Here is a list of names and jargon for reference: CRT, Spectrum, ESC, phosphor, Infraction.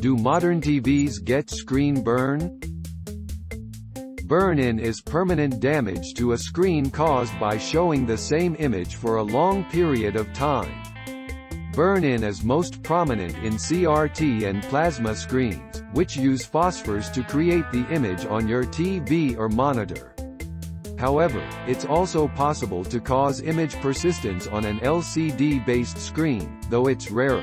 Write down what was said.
Do modern TVs get screen burn? Burn-in is permanent damage to a screen caused by showing the same image for a long period of time. Burn-in is most prominent in CRT and plasma screens, which use phosphors to create the image on your TV or monitor. However, it's also possible to cause image persistence on an LCD-based screen, though it's rarer.